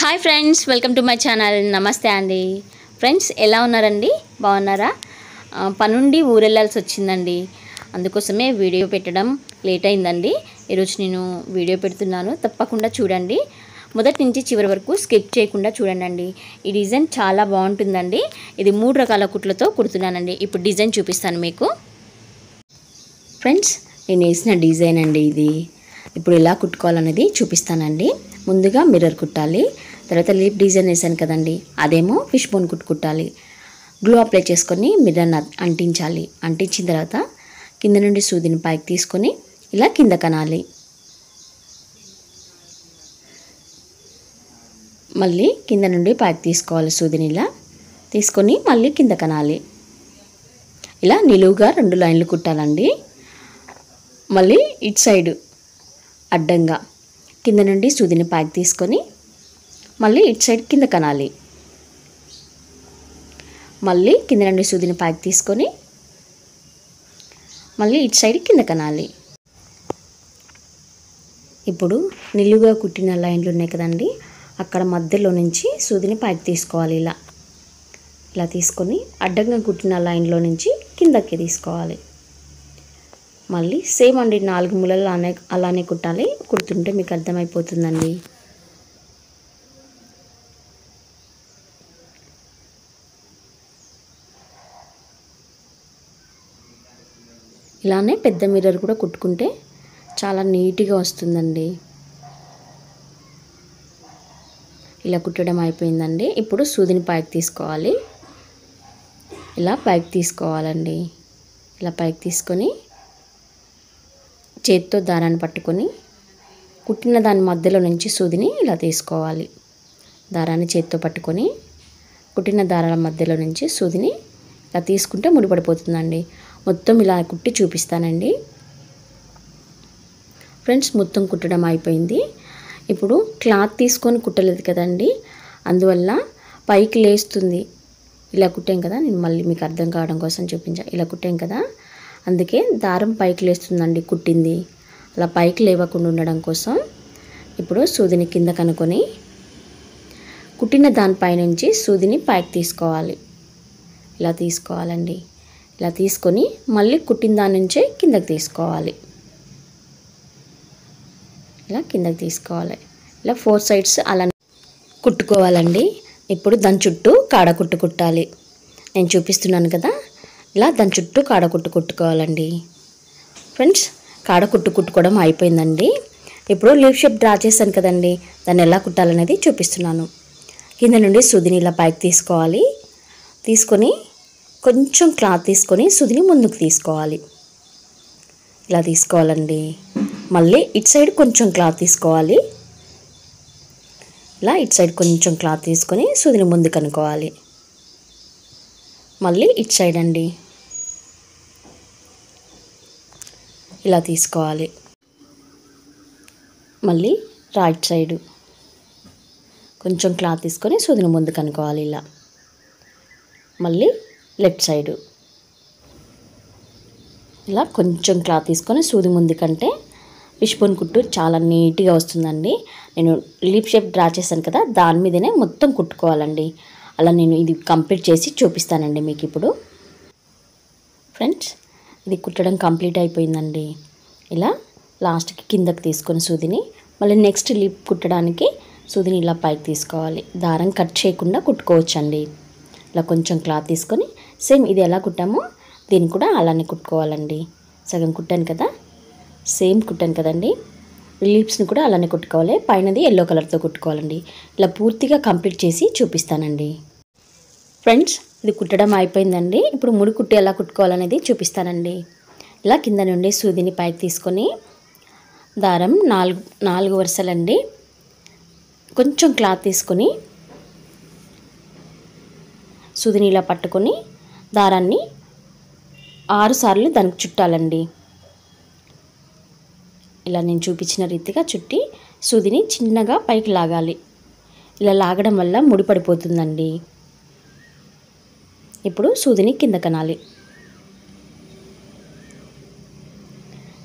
Hi friends, welcome to my channel. నమస్తే అండి friends, ఎలా ఉన్నారండి? బాగున్నారా? పనుండి ఊరెళ్ళాల్సి వచ్చిందండి, అందుకోసమే వీడియో పెట్టడం లేట్ అయిందండి. ఈరోజు నేను వీడియో పెడుతున్నాను, తప్పకుండా చూడండి. మొదటి నుంచి చివరి వరకు స్కిప్ చేయకుండా చూడండి. ఈ డిజైన్ చాలా బాగుంటుందండి. ఇది 3 రకాల కుట్లతో కుడుతున్నానండి. ఇప్పుడు డిజైన్ చూపిస్తాను మీకు. ఫ్రెండ్స్, నేను వేసిన డిజైన్ అండి ఇది. ఇప్పుడు ఎలా కుట్టుకోవాలనేది చూపిస్తానండి. ముందుగా మిర్రర్ కుట్టాలి, తర్వాత లీఫ్ డిజైన్ వేసాను కదండి, అదేమో ఫిష్ బోన్ కుట్టుకుట్టాలి. గ్లూ అప్లై చేసుకొని మిర్రర్ అంటించాలి. అంటించిన తర్వాత కింద నుండి సూదిని పైకి తీసుకొని ఇలా కింద కనాలి. మళ్ళీ కింద నుండి పైకి తీసుకోవాలి సూదిని, ఇలా తీసుకొని మళ్ళీ కింద కనాలి. ఇలా నిలువుగా 2 లైన్లు కుట్టాలండి. మళ్ళీ ఇటు సైడు అడ్డంగా కింద నుండి సూదిని పైకి తీసుకొని మళ్ళీ ఇటు సైడ్ కింద కనాలి. మళ్ళీ కింద నుండి సూదిని పైకి తీసుకొని మళ్ళీ ఇటు సైడ్ కింద కనాలి. ఇప్పుడు నిలువుగా కుట్టిన లైన్లు ఉన్నాయి కదండి, అక్కడ మధ్యలో నుంచి సూదిని పైకి తీసుకోవాలి. ఇలా ఇలా తీసుకొని అడ్డంగా కుట్టిన లైన్లో నుంచి కిందకి తీసుకోవాలి. మళ్ళీ సేమ్ అండి, 4 మూలలు అలానే కుట్టాలి. కుడుతుంటే మీకు అర్థమైపోతుందండి. ఇలానే పెద్ద మిర్రర్ కూడా కుట్టుకుంటే చాలా నీట్గా వస్తుందండి. ఇలా కుట్టడం అయిపోయిందండి. ఇప్పుడు సూదిని పైకి తీసుకోవాలి. ఇలా పైకి తీసుకోవాలండి. ఇలా పైకి తీసుకొని చేతితో దారాన్ని పట్టుకొని కుట్టిన దాని మధ్యలో నుంచి సూదిని ఇలా తీసుకోవాలి. దారాన్ని చేతితో పట్టుకొని కుట్టిన దారాల మధ్యలో నుంచి సూదిని ఇలా తీసుకుంటే ముడిపడిపోతుందండి. మొత్తం ఇలా కుట్టి చూపిస్తానండి. ఫ్రెండ్స్, మొత్తం కుట్టడం అయిపోయింది. ఇప్పుడు క్లాత్ తీసుకొని కుట్టలేదు కదండి, అందువల్ల పైకి లేస్తుంది. ఇలా కుట్టాం కదా, నేను మళ్ళీ మీకు అర్థం కావడం కోసం చూపించాను. ఇలా కుట్టాం కదా, అందుకే దారం పైకి లేస్తుందండి కుట్టింది. అలా పైకి లేవకుండా ఉండడం కోసం ఇప్పుడు సూదిని కింద కనుకొని కుట్టిన దానిపై నుంచి సూదిని పైకి తీసుకోవాలి. ఇలా తీసుకోవాలండి. ఇలా తీసుకొని మళ్ళీ కుట్టిన దాని నుంచే కిందకి తీసుకోవాలి. ఇలా కిందకి తీసుకోవాలి. ఇలా 4 సైడ్స్ అలా కుట్టుకోవాలండి. ఇప్పుడు దాని చుట్టూ కాడ కుట్టు కుట్టాలి. నేను చూపిస్తున్నాను కదా, ఇలా దాని చుట్టూ కాడ కుట్టు కుట్టుకోవాలండి. ఫ్రెండ్స్, కాడ కుట్టు కుట్టుకోవడం అయిపోయిందండి. ఇప్పుడు లీఫ్ షేప్ డ్రా చేశాను కదండి, దాన్ని ఎలా కుట్టాలనేది చూపిస్తున్నాను. కింద నుండి సూదిని ఇలా పైకి తీసుకోవాలి. తీసుకొని కొంచెం క్లాత్ తీసుకొని సూదిని ముందుకు తీసుకోవాలి. ఇలా తీసుకోవాలండి. మళ్ళీ ఇటు సైడ్ కొంచెం క్లాత్ తీసుకోవాలి. ఇలా ఇటు సైడ్ కొంచెం క్లాత్ తీసుకొని సూదిని ముందుకు అనుకోవాలి. మళ్ళీ ఇటు సైడ్ అండి. ఇలా తీసుకోవాలి. మళ్ళీ రైట్ సైడు కొంచెం క్లాత్ తీసుకొని సూదిని ముందుకు అనుకోవాలి. ఇలా మళ్ళీ లెఫ్ట్ సైడు ఇలా కొంచెం క్లాత్ తీసుకొని సూది ముందుకంటే ఫిష్ బోన్ కుట్టు చాలా నీట్గా వస్తుందండి. నేను లీఫ్ షేప్ డ్రా చేశాను కదా, దాని మీదనే మొత్తం కుట్టుకోవాలండి. అలా నేను ఇది కంప్లీట్ చేసి చూపిస్తానండి మీకు ఇప్పుడు. ఫ్రెండ్స్, ఇది కుట్టడం కంప్లీట్ అయిపోయిందండి. ఇలా లాస్ట్కి కిందకి తీసుకొని సూదిని మళ్ళీ నెక్స్ట్ లిప్ కుట్టడానికి సూదిని ఇలా పైకి తీసుకోవాలి. దారం కట్ చేయకుండా కుట్టుకోవచ్చండి. ఇలా కొంచెం క్లాత్ తీసుకొని సేమ్ ఇది ఎలా కుట్టామో దీన్ని కూడా అలానే కుట్టుకోవాలండి. సగం కుట్టాను కదా, సేమ్ కుట్టాను కదండి, లీప్స్ని కూడా అలానే కుట్టుకోవాలి. పైనది ఎల్లో కలర్తో కుట్టుకోవాలండి. ఇలా పూర్తిగా కంప్లీట్ చేసి చూపిస్తానండి. ఫ్రెండ్స్, ఇది కుట్టడం అయిపోయిందండి. ఇప్పుడు ముడి కుట్టు ఎలా కుట్టుకోవాలనేది చూపిస్తానండి. ఇలా కింద నుండి సూదిని పైకి తీసుకొని దారం 4 వరుసలండి. కొంచెం క్లాత్ తీసుకొని సూదిని ఇలా పట్టుకొని దారాన్ని 6 సార్లు దానికి చుట్టాలండి. ఇలా నేను చూపించిన రీతిగా చుట్టి సూదిని చిన్నగా పైకి లాగాలి. ఇలా లాగడం వల్ల ముడిపడిపోతుందండి. ఇప్పుడు సూదిని కింద కనాలి.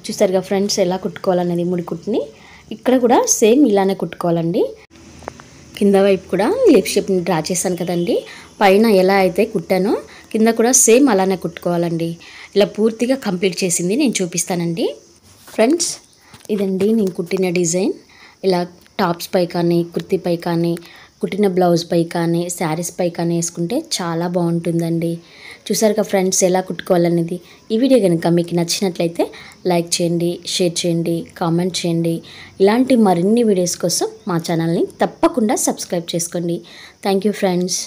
చూసారుగా ఫ్రెండ్స్, ఎలా కుట్టుకోవాలనేది ముడి కుట్టుని. ఇక్కడ కూడా సేమ్ ఇలానే కుట్టుకోవాలండి. కింద వైపు కూడా లీఫ్ షేప్ ని డ్రా చేశాను కదండి. పైన ఎలా అయితే కుట్టానో కింద కూడా సేమ్ అలానే కుట్టుకోవాలండి. ఇలా పూర్తిగా కంప్లీట్ చేసింది నేను చూపిస్తానండి. ఫ్రెండ్స్ ఇదండి నేను కుట్టిన డిజైన్. ఇలా టాప్స్ పై కానీ కుర్తీ పై కానీ కుట్టిన బ్లౌజ్ పై కానీ శారీస్ పై కానీ వేసుకుంటే చాలా బాగుంటుందండి. చూసారుగా ఫ్రెండ్స్ ఎలా కుట్టుకోవాలనేది. ఈ వీడియో కనుక మీకు నచ్చినట్లయితే లైక్ చేయండి, షేర్ చేయండి, కామెంట్ చేయండి. ఇలాంటి మరిన్ని వీడియోస్ కోసం మా ఛానల్ని తప్పకుండా సబ్స్క్రైబ్ చేసుకోండి. Thank you friends.